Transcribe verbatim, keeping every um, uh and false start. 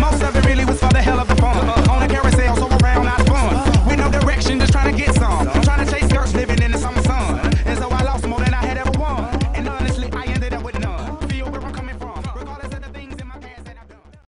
Most of it really was for the hell of the fun. On a carousel, so around I spun. With no direction, just trying to get some.